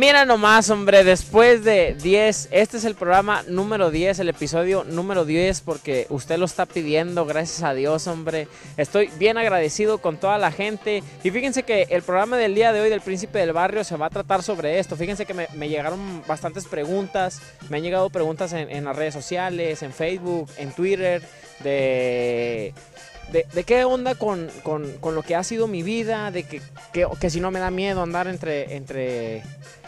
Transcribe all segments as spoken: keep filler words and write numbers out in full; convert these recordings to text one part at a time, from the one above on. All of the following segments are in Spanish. Mira nomás, hombre, después de diez, este es el programa número diez, el episodio número diez, porque usted lo está pidiendo, gracias a Dios, hombre. Estoy bien agradecido con toda la gente. Y fíjense que el programa del día de hoy del Príncipe del Barrio se va a tratar sobre esto. Fíjense que me, me llegaron bastantes preguntas, me han llegado preguntas en, en las redes sociales, en Facebook, en Twitter, de... De, de qué onda con, con, con lo que ha sido mi vida, de que, que, que si no me da miedo andar entre, entre,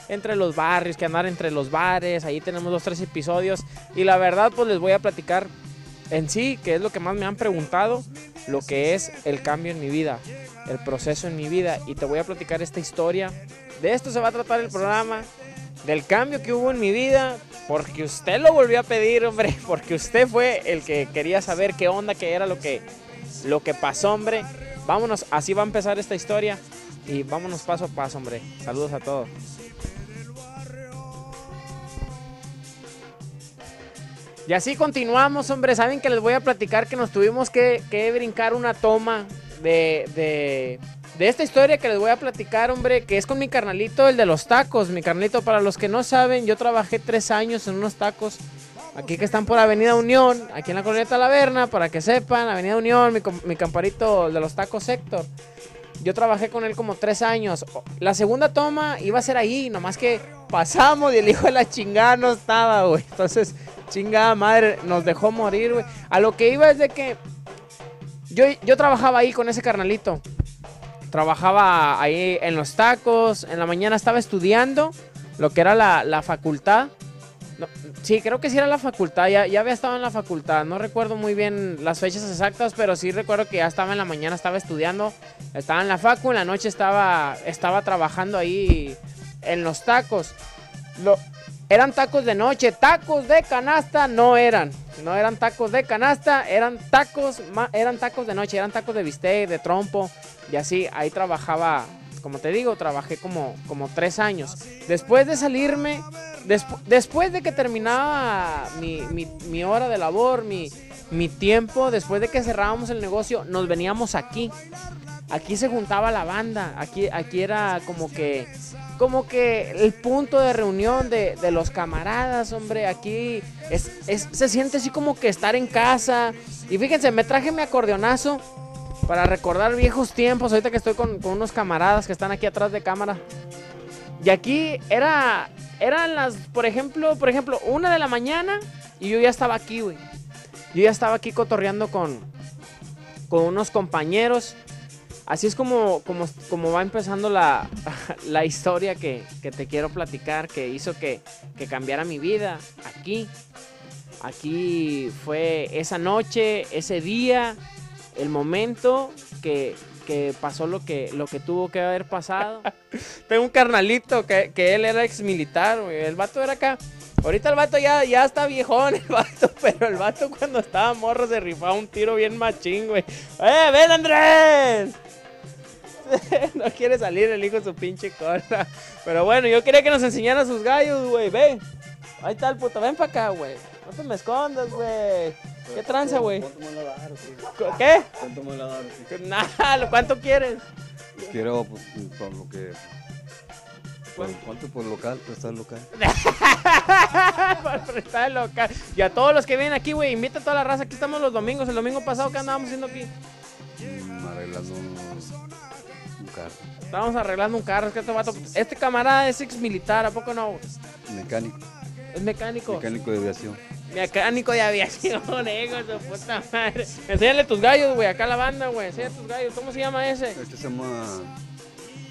entre los barrios, que andar entre los bares. Ahí tenemos dos, tres episodios y la verdad pues les voy a platicar en sí, que es lo que más me han preguntado, lo que es el cambio en mi vida, el proceso en mi vida, y te voy a platicar esta historia. De esto se va a tratar el programa, del cambio que hubo en mi vida, porque usted lo volvió a pedir, hombre, porque usted fue el que quería saber qué onda, qué era lo que... lo que pasó, hombre. Vámonos, así va a empezar esta historia. Y vámonos paso a paso, hombre. Saludos a todos. Y así continuamos, hombre. Saben que les voy a platicar que nos tuvimos que, que brincar una toma de, de, de esta historia que les voy a platicar, hombre, que es con mi carnalito, el de los tacos. Mi carnalito, para los que no saben, yo trabajé tres años en unos tacos aquí que están por Avenida Unión, aquí en la colonia Talaverna, para que sepan, Avenida Unión, mi, mi camparito de los tacos Héctor. Yo trabajé con él como tres años. La segunda toma iba a ser ahí, nomás que pasamos y el hijo de la chingada no estaba, güey. Entonces, chingada madre, nos dejó morir, güey. A lo que iba es de que yo, yo trabajaba ahí con ese carnalito. Trabajaba ahí en los tacos, en la mañana estaba estudiando lo que era la, la facultad. Sí, creo que sí era la facultad, ya, ya había estado en la facultad, no recuerdo muy bien las fechas exactas, pero sí recuerdo que ya estaba en la mañana, estaba estudiando, estaba en la facu, en la noche estaba, estaba trabajando ahí en los tacos. Lo, eran tacos de noche, tacos de canasta no eran, no eran tacos de canasta, eran tacos, eran tacos de noche, eran tacos de bistec, de trompo, y así, ahí trabajaba, como te digo, trabajé como, como tres años. Después de salirme... Después, después de que terminaba mi, mi, mi hora de labor, mi, mi tiempo, después de que cerrábamos el negocio, nos veníamos aquí. Aquí se juntaba la banda, aquí, aquí era como que, como que el punto de reunión de, de los camaradas, hombre. Aquí es, es, se siente así como que estar en casa. Y fíjense, me traje mi acordeonazo para recordar viejos tiempos, ahorita que estoy con, con unos camaradas que están aquí atrás de cámara. Y aquí era... Eran las, por ejemplo, por ejemplo, una de la mañana y yo ya estaba aquí, güey. Yo ya estaba aquí cotorreando con, con unos compañeros. Así es como, como, como va empezando la, la historia que, que te quiero platicar, que hizo que, que cambiara mi vida aquí. Aquí fue esa noche, ese día, el momento que... que pasó lo que, lo que tuvo que haber pasado. Tengo un carnalito que, que él era ex militar, güey. El vato era acá. Ahorita el vato ya, ya está viejón, el vato, pero el vato cuando estaba morro se rifaba un tiro bien machín, güey. ¡Eh, ven, Andrés! No quiere salir el hijo de su pinche corta. Pero bueno, yo quería que nos enseñaran sus gallos, güey. Ve. Ahí está el puto. Ven para acá, güey. No te me escondas, güey. ¿Qué tranza, güey? ¿Cuánto me lo dar? ¿Qué? ¿Cuánto me lo dar? Nada, ¿lo cuánto quieres? Pues quiero, pues, por lo que... Por, ¿cuánto por local? Prestar local. Por prestar local. Y a todos los que vienen aquí, güey, invita a toda la raza. Aquí estamos los domingos. El domingo pasado, ¿qué andábamos haciendo aquí? Mm, arreglando un carro. Estábamos arreglando un carro. Es que este vato... Este camarada es ex militar, ¿a poco no? Mecánico. ¿Es mecánico? Mecánico de aviación. Mecánico de aviación, hijo de puta madre. Enséñale tus gallos, güey, acá a la banda, güey. Enséñale tus gallos. ¿Cómo se llama ese? Este se llama...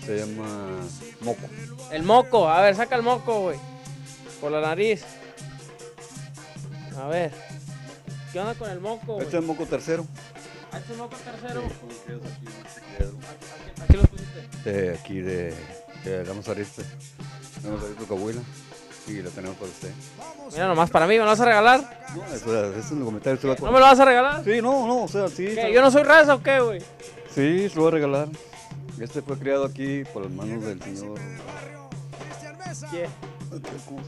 Se llama... Moco. El Moco. A ver, saca el Moco, güey. Por la nariz. A ver. ¿Qué onda con el Moco, güey? Este es el Moco tercero. ¿Ah, este es el Moco tercero? Sí, aquí lo pusiste. Eh, aquí de... Eh, vamos a irte. Vamos a irte con abuela. Y lo tenemos para usted. Mira nomás, para mí, ¿me lo vas a regalar? No, eso es un comentario. ¿No me lo vas a regalar? Sí, no, no, o sea, sí. ¿Qué, yo no soy raza o qué, güey? Sí, se lo voy a regalar. Este fue criado aquí por las manos del señor... ¿Qué? ¿Cómo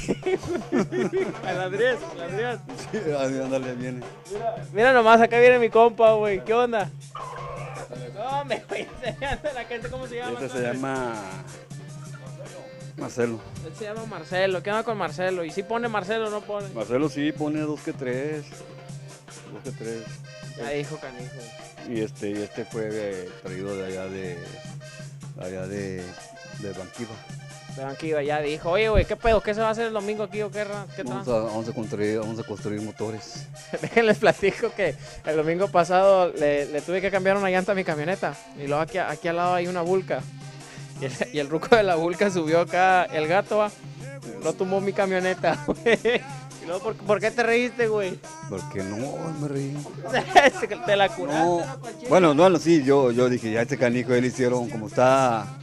se llama? Al Andrés, al Andrés. Sí, ándale, viene. Mira, mira nomás, acá viene mi compa, güey. ¿Qué onda? No, me voy enseñando a la gente cómo se llama. Este se llama... Marcelo. Él se llama Marcelo. ¿Qué onda con Marcelo? ¿Y si pone Marcelo o no pone? Marcelo sí pone dos que tres. Dos que tres. Ya dijo canijo. Y este, y este fue eh, traído de allá de. allá de. de Banquiva. De Banquiva, ya dijo. Oye, güey, ¿qué pedo? ¿Qué se va a hacer el domingo aquí o qué? ¿Qué vamos, a, vamos, a construir, vamos a construir motores. Déjenles platico que el domingo pasado le, le tuve que cambiar una llanta a mi camioneta. Y luego aquí, aquí al lado hay una vulca. Y el, y el ruco de la vulca subió acá, el gato, va. Lo tumbó mi camioneta, güey. Y luego, ¿por, ¿por qué te reíste, güey? Porque no, me reí. Te la curaste, no. ¿No, bueno, no, sí, yo, yo dije, ya este canijo, él hicieron como está...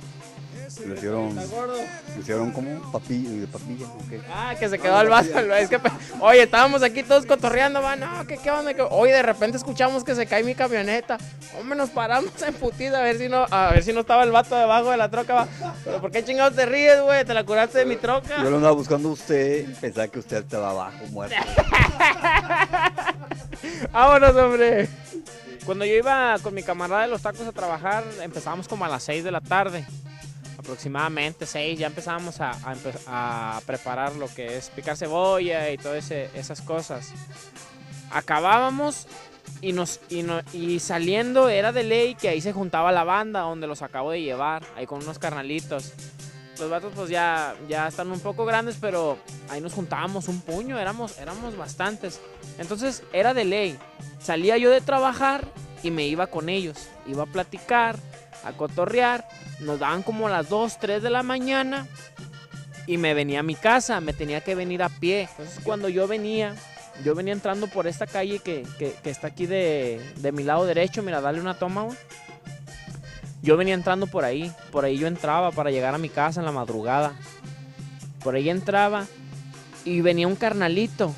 Le hicieron, le hicieron como papilla, papilla, okay. Ah, que se quedó al no, vaso. Es que, oye, estábamos aquí todos cotorreando, va, no, que qué onda. Oye, de repente escuchamos que se cae mi camioneta. Hombre, nos paramos en putida a ver si no, a ver si no estaba el vato debajo de la troca, va. Pero ¿por qué chingados te ríes, güey? ¿Te la curaste de mi troca? Yo lo andaba buscando a usted, pensaba que usted estaba abajo, muerto. Vámonos, hombre. Cuando yo iba con mi camarada de los tacos a trabajar, empezábamos como a las seis de la tarde. Aproximadamente seis, ya empezábamos a, a, a preparar lo que es picar cebolla y todas esas cosas. Acabábamos y, nos, y, no, y saliendo era de ley que ahí se juntaba la banda donde los acabo de llevar, ahí con unos carnalitos. Los vatos pues ya, ya están un poco grandes, pero ahí nos juntábamos un puño, éramos, éramos bastantes. Entonces era de ley, salía yo de trabajar y me iba con ellos, iba a platicar, a cotorrear. Nos daban como las dos, tres de la mañana y me venía a mi casa, me tenía que venir a pie. Entonces cuando yo venía, yo venía entrando por esta calle que, que, que está aquí de, de mi lado derecho, mira, dale una toma, güey. Yo venía entrando por ahí, por ahí yo entraba para llegar a mi casa en la madrugada. Por ahí entraba y venía un carnalito,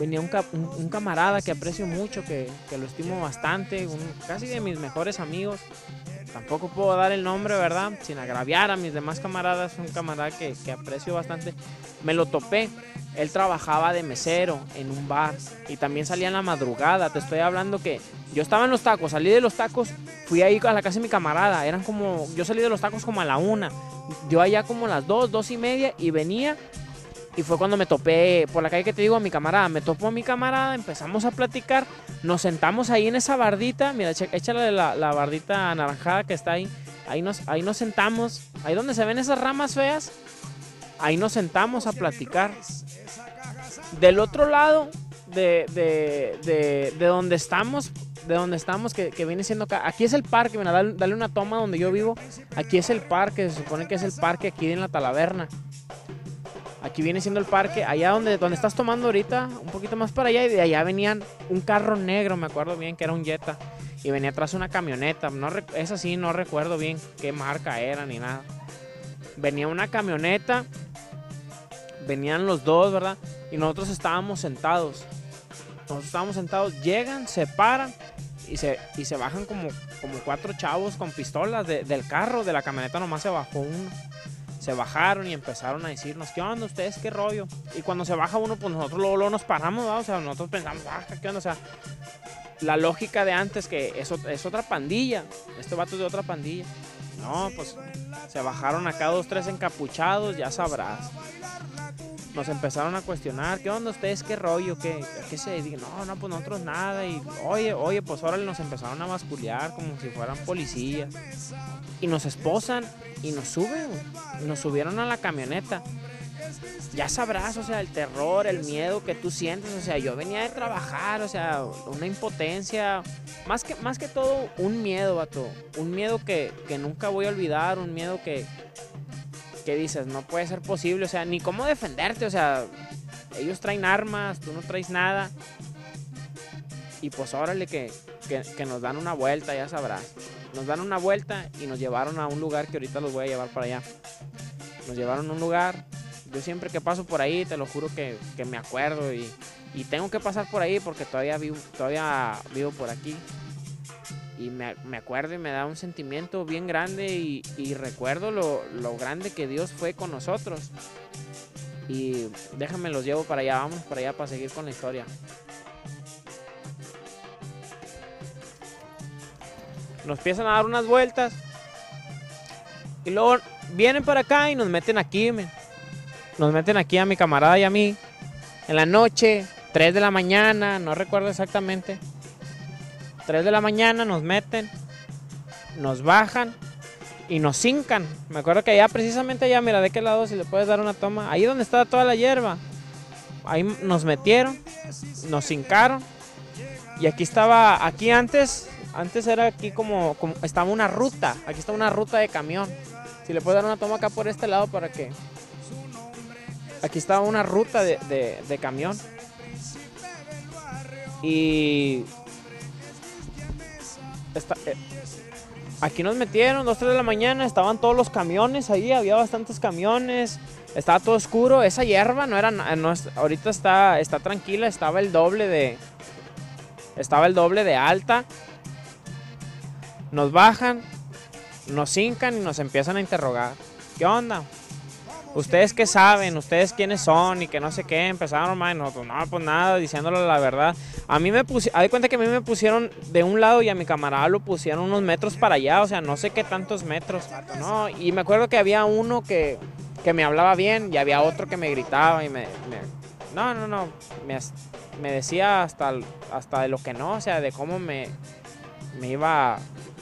venía un, un, un camarada que aprecio mucho, que, que lo estimo bastante, un, casi de mis mejores amigos. Tampoco puedo dar el nombre, ¿verdad? Sin agraviar a mis demás camaradas, un camarada que, que aprecio bastante. Me lo topé. Él trabajaba de mesero en un bar y también salía en la madrugada. Te estoy hablando que yo estaba en los tacos, salí de los tacos, fui ahí a la casa de mi camarada. Eran como, yo salí de los tacos como a la una. Yo allá como a las dos, dos y media y venía. Y fue cuando me topé, por la calle que te digo, a mi camarada. Me topó a mi camarada, empezamos a platicar. Nos sentamos ahí en esa bardita. Mira, échale la, la bardita anaranjada que está ahí. Ahí nos, ahí nos sentamos. Ahí donde se ven esas ramas feas. Ahí nos sentamos a platicar. Del otro lado de, de, de, de donde estamos, de donde estamos, que, que viene siendo acá. Aquí es el parque, mira, dale, dale una toma donde yo vivo. Aquí es el parque, se supone que es el parque aquí en la Talaverna. Aquí viene siendo el parque, allá donde, donde estás tomando ahorita, un poquito más para allá, y de allá venían un carro negro, me acuerdo bien, que era un Jetta, y venía atrás una camioneta, no, es así, no recuerdo bien qué marca era ni nada. Venía una camioneta, venían los dos, ¿verdad? Y nosotros estábamos sentados, nosotros estábamos sentados, llegan, se paran, y se, y se bajan como, como cuatro chavos con pistolas de, del carro, de la camioneta nomás se bajó uno. Se bajaron y empezaron a decirnos, ¿qué onda ustedes? ¿Qué rollo? Y cuando se baja uno, pues nosotros luego, luego nos paramos, ¿va? O sea, nosotros pensamos, ah, ¿qué onda? O sea, la lógica de antes que es, es otra pandilla, este vato es de otra pandilla. No, pues se bajaron acá dos, tres encapuchados, ya sabrás. Nos empezaron a cuestionar, ¿qué onda ustedes? ¿Qué rollo? ¿Qué, qué se dedican? No, no, pues nosotros nada. Y oye, oye, pues ahora nos empezaron a basculear como si fueran policías. Y nos esposan. Y nos suben, nos subieron a la camioneta. Ya sabrás, o sea, el terror, el miedo que tú sientes. O sea, yo venía de trabajar, o sea, una impotencia. Más que, más que todo, un miedo, vato. Un miedo que, que nunca voy a olvidar, un miedo que, que dices, no puede ser posible. O sea, ni cómo defenderte, o sea, ellos traen armas, tú no traes nada. Y pues órale que, que, que nos dan una vuelta, ya sabrás. Nos dan una vuelta y nos llevaron a un lugar que ahorita los voy a llevar para allá. Nos llevaron a un lugar. Yo siempre que paso por ahí, te lo juro que, que me acuerdo. Y, y tengo que pasar por ahí porque todavía vivo, todavía vivo por aquí. Y me, me acuerdo y me da un sentimiento bien grande. Y, y recuerdo lo, lo grande que Dios fue con nosotros. Y déjame los llevo para allá. Vamos para allá para seguir con la historia. Nos empiezan a dar unas vueltas y luego vienen para acá y nos meten aquí, men. Nos meten aquí a mi camarada y a mí. En la noche, tres de la mañana, no recuerdo exactamente. tres de la mañana nos meten, nos bajan y nos hincan. Me acuerdo que allá, precisamente allá, mira de qué lado, si le puedes dar una toma. Ahí donde estaba toda la hierba. Ahí nos metieron, nos hincaron. Y aquí estaba, aquí antes, antes era aquí como, como estaba una ruta. Aquí está una ruta de camión. Si le puedes dar una toma acá por este lado para que... Aquí estaba una ruta de, de, de camión. Y... Esta, eh, aquí nos metieron, dos, tres de la mañana, estaban todos los camiones ahí, había bastantes camiones, estaba todo oscuro, esa hierba no era, no, ahorita está, está tranquila, estaba el doble de, estaba el doble de alta. Nos bajan, nos hincan y nos empiezan a interrogar. ¿Qué onda? ¿Ustedes qué saben? ¿Ustedes quiénes son? Y que no sé qué. Empezaron, man, no, pues, no, pues nada, diciéndole la verdad. A mí me pusieron, haz de cuenta que a mí me pusieron de un lado y a mi camarada lo pusieron unos metros para allá. O sea, no sé qué tantos metros, ¿no? Y me acuerdo que había uno que, que me hablaba bien y había otro que me gritaba y me... me no, no, no. Me, me decía hasta, hasta de lo que no, o sea, de cómo me, me iba...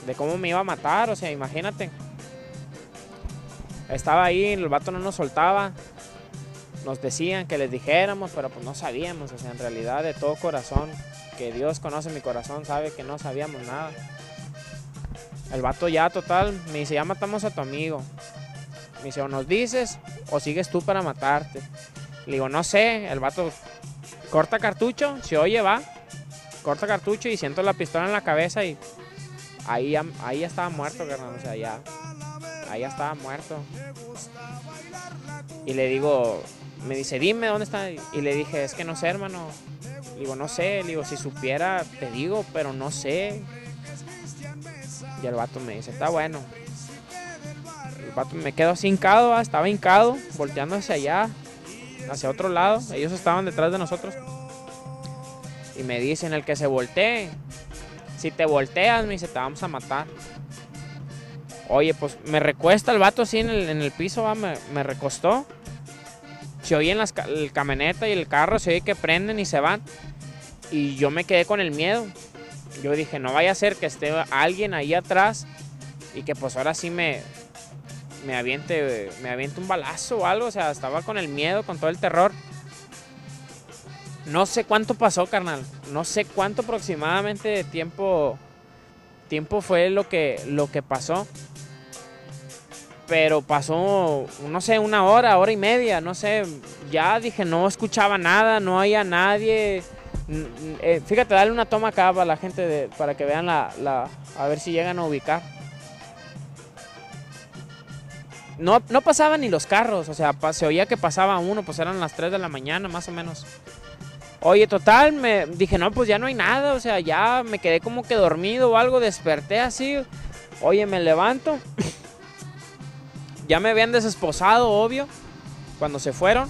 De cómo me iba a matar, o sea, imagínate. Estaba ahí, el vato no nos soltaba, nos decían que les dijéramos, pero pues no sabíamos, o sea, en realidad de todo corazón, que Dios conoce mi corazón, sabe que no sabíamos nada. El vato ya total, me dice, ya matamos a tu amigo. Me dice, o nos dices, o sigues tú para matarte. Le digo, no sé, el vato corta cartucho, se oye, va, corta cartucho y siento la pistola en la cabeza y ahí ya, ahí ya estaba muerto, carnal, o sea, ya... Ahí ya estaba muerto. Y le digo, me dice, dime dónde está. Y le dije, es que no sé, hermano. Le digo, no sé. Le digo, si supiera, te digo, pero no sé. Y el vato me dice, está bueno. El vato me quedó así hincado, estaba hincado, volteando hacia allá, hacia otro lado. Ellos estaban detrás de nosotros. Y me dicen, el que se voltee, si te volteas, me dice, te vamos a matar. Oye, pues me recuesta el vato así en el, en el piso, va, me, me recostó. Se oye en las, el camioneta y el carro, se oye que prenden y se van. Y yo me quedé con el miedo. Yo dije, no vaya a ser que esté alguien ahí atrás y que pues ahora sí me, me, aviente, me aviente un balazo o algo. O sea, estaba con el miedo, con todo el terror. No sé cuánto pasó, carnal. No sé cuánto aproximadamente de tiempo, tiempo fue lo que, lo que pasó. Pero pasó, no sé, una hora, hora y media, no sé. Ya dije, no escuchaba nada, no había nadie. Eh, fíjate, dale una toma acá para la gente, de, para que vean la, la... A ver si llegan a ubicar. No, no pasaban ni los carros, o sea, se oía que pasaba uno, pues eran las tres de la mañana más o menos. Oye, total, me dije, no, pues ya no hay nada, o sea, ya me quedé como que dormido o algo, desperté así. Oye, me levanto. Ya me habían desesposado, obvio, cuando se fueron.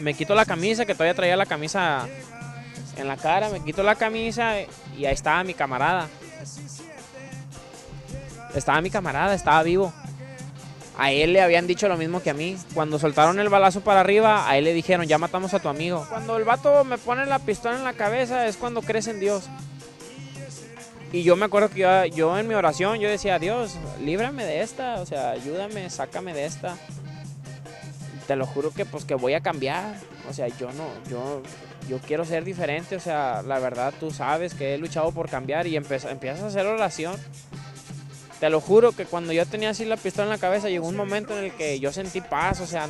Me quito la camisa, que todavía traía la camisa en la cara. Me quito la camisa y ahí estaba mi camarada. Estaba mi camarada, estaba vivo. A él le habían dicho lo mismo que a mí. Cuando soltaron el balazo para arriba, a él le dijeron, ya matamos a tu amigo. Cuando el vato me pone la pistola en la cabeza es cuando crees en Dios. Y yo me acuerdo que yo, yo en mi oración, yo decía, Dios, líbrame de esta, o sea, ayúdame, sácame de esta. Te lo juro que pues que voy a cambiar, o sea, yo no, yo, yo quiero ser diferente, o sea, la verdad tú sabes que he luchado por cambiar y empiezas a hacer oración. Te lo juro que cuando yo tenía así la pistola en la cabeza llegó un momento en el que yo sentí paz, o sea,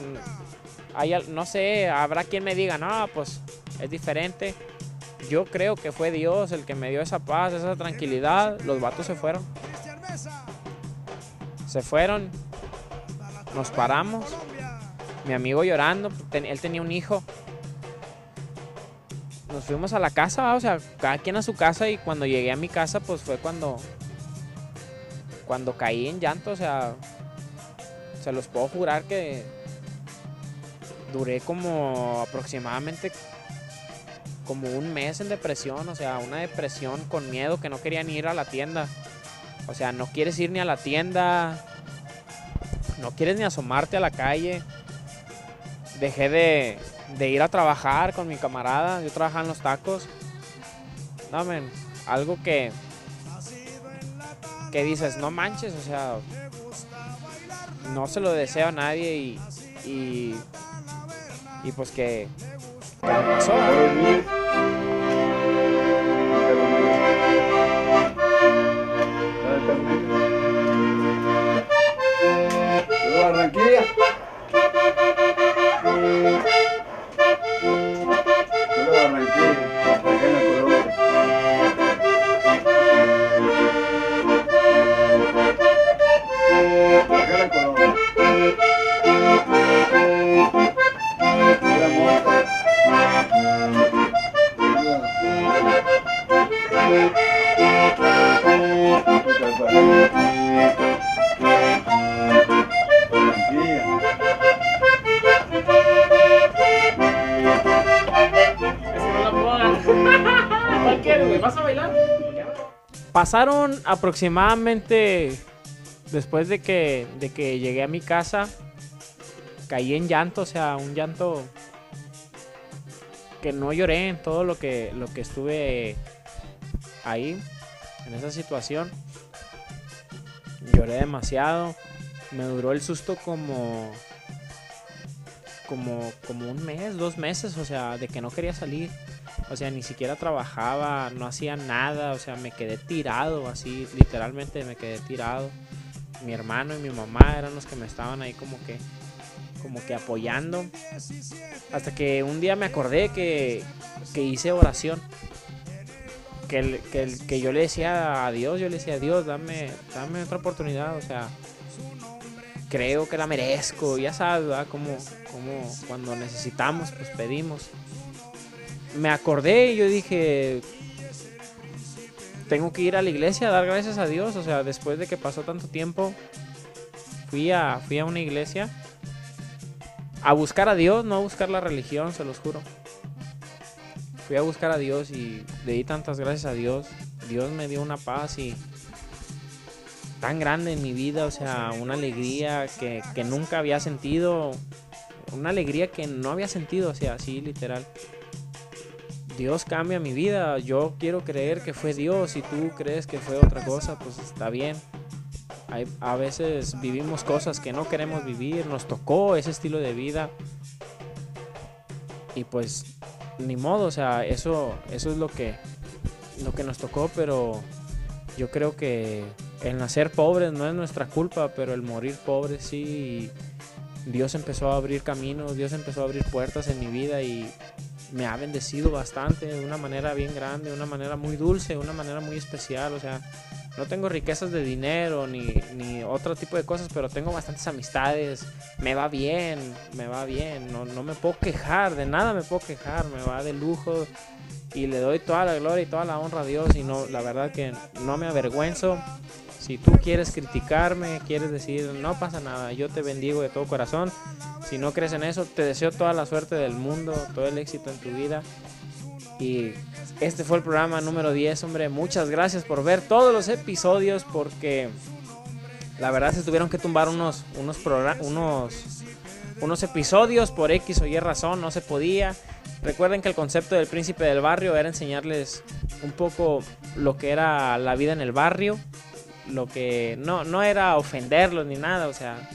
hay, no sé, habrá quien me diga, no, pues es diferente. Yo creo que fue Dios el que me dio esa paz, esa tranquilidad. Los vatos se fueron. Se fueron. Nos paramos. Mi amigo llorando. Él tenía un hijo. Nos fuimos a la casa, o sea, cada quien a su casa. Y cuando llegué a mi casa, pues fue cuando... Cuando caí en llanto, o sea... Se los puedo jurar que... Duré como aproximadamente... como un mes en depresión, o sea, una depresión con miedo que no querían ir a la tienda. O sea, no quieres ir ni a la tienda, no quieres ni asomarte a la calle. Dejé de, de ir a trabajar con mi camarada, yo trabajaba en los tacos. No, men, algo que, que dices, no manches, o sea, no se lo deseo a nadie y, y, y pues que... ¿Qué pasó? Barranquilla. Pasaron aproximadamente, después de que, de que llegué a mi casa, caí en llanto, o sea, un llanto que no lloré en todo lo que, lo que estuve ahí, en esa situación. Lloré demasiado, me duró el susto como, como, como un mes, dos meses, o sea, de que no quería salir. O sea, ni siquiera trabajaba, no hacía nada, o sea, me quedé tirado así, literalmente me quedé tirado. Mi hermano y mi mamá eran los que me estaban ahí como que, como que apoyando. Hasta que un día me acordé que, que hice oración. Que, el, que, el, que yo le decía a Dios, yo le decía a Dios, dame, dame otra oportunidad, o sea, creo que la merezco, ya sabes, ¿verdad? Como, como cuando necesitamos, pues pedimos. Me acordé y yo dije, tengo que ir a la iglesia a dar gracias a Dios. O sea, después de que pasó tanto tiempo, fui a, fui a una iglesia a buscar a Dios, no a buscar la religión, se los juro. Fui a buscar a Dios y le di tantas gracias a Dios. Dios me dio una paz y tan grande en mi vida, o sea, una alegría que, que nunca había sentido. Una alegría que no había sentido, o sea, así literal. Dios cambia mi vida, yo quiero creer que fue Dios, si tú crees que fue otra cosa, pues está bien. Hay, a veces vivimos cosas que no queremos vivir, nos tocó ese estilo de vida y pues ni modo, o sea, eso, eso es lo que, lo que nos tocó, pero yo creo que el nacer pobres no es nuestra culpa, pero el morir pobres sí. Dios empezó a abrir caminos, Dios empezó a abrir puertas en mi vida y me ha bendecido bastante, de una manera bien grande, de una manera muy dulce, de una manera muy especial. O sea, no tengo riquezas de dinero ni, ni otro tipo de cosas, pero tengo bastantes amistades, me va bien, me va bien, no, no me puedo quejar, de nada me puedo quejar, me va de lujo y le doy toda la gloria y toda la honra a Dios y no, la verdad que no me avergüenzo. Si tú quieres criticarme, quieres decir, no pasa nada, yo te bendigo de todo corazón. Si no crees en eso, te deseo toda la suerte del mundo, todo el éxito en tu vida. Y este fue el programa número diez, hombre. Muchas gracias por ver todos los episodios porque la verdad se tuvieron que tumbar unos, unos, unos, unos episodios por X o Y razón, no se podía. Recuerden que el concepto del Príncipe del Barrio era enseñarles un poco lo que era la vida en el barrio. Lo que no, no era ofenderlos ni nada, o sea,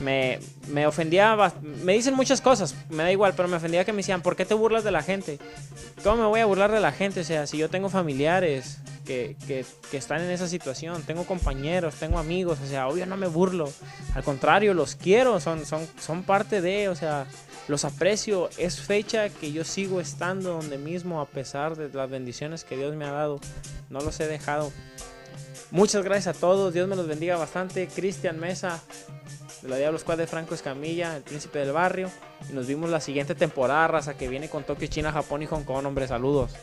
me, me ofendía, me dicen muchas cosas, me da igual, pero me ofendía que me decían, ¿por qué te burlas de la gente? ¿Cómo me voy a burlar de la gente? O sea, si yo tengo familiares que, que, que están en esa situación, tengo compañeros, tengo amigos, o sea, obvio no me burlo, al contrario, los quiero, son, son, son parte de, o sea, los aprecio, es fecha que yo sigo estando donde mismo a pesar de las bendiciones que Dios me ha dado, no los he dejado. Muchas gracias a todos, Dios me los bendiga bastante. Christian Meza, de la Diablos Squad de Franco Escamilla, el Príncipe del Barrio. Y nos vimos la siguiente temporada, raza, que viene con Tokio, China, Japón y Hong Kong, hombre, saludos.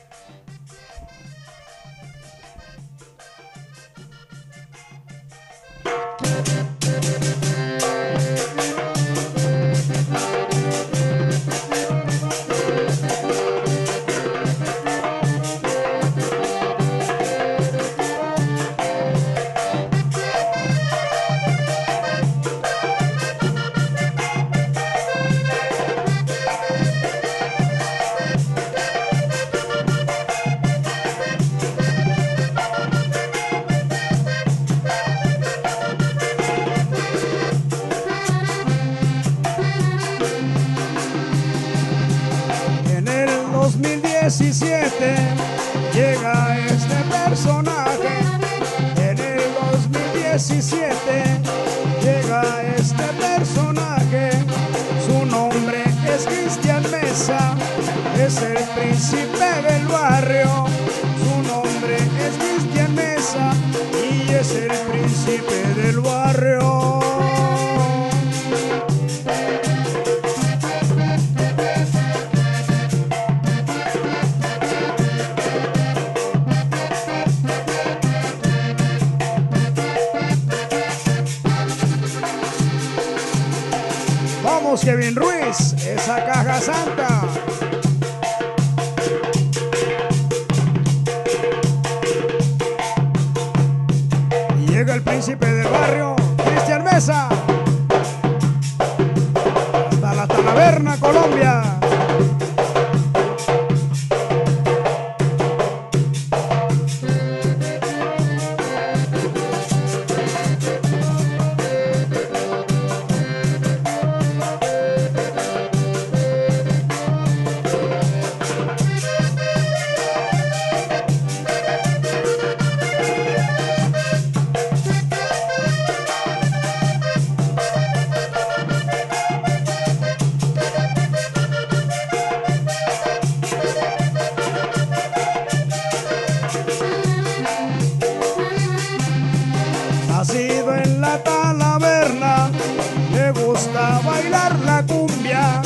dos mil diecisiete llega este personaje. En el dos mil diecisiete llega este personaje. Su nombre es Christian Meza, es el príncipe del barrio. Su nombre es Christian Meza y es el príncipe del barrio. Kevin Ruiz, esa caja santa. Y llega el príncipe del barrio, Christian Meza, hasta la Talaverna, Colombia. Nacido en la Talaverna, le gusta bailar la cumbia.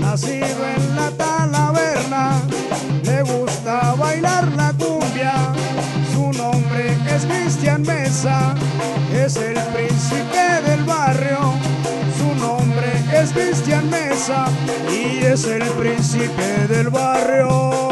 Nacido en la Talaverna, le gusta bailar la cumbia. Su nombre es Christian Meza, es el príncipe del barrio. Su nombre es Christian Meza y es el príncipe del barrio.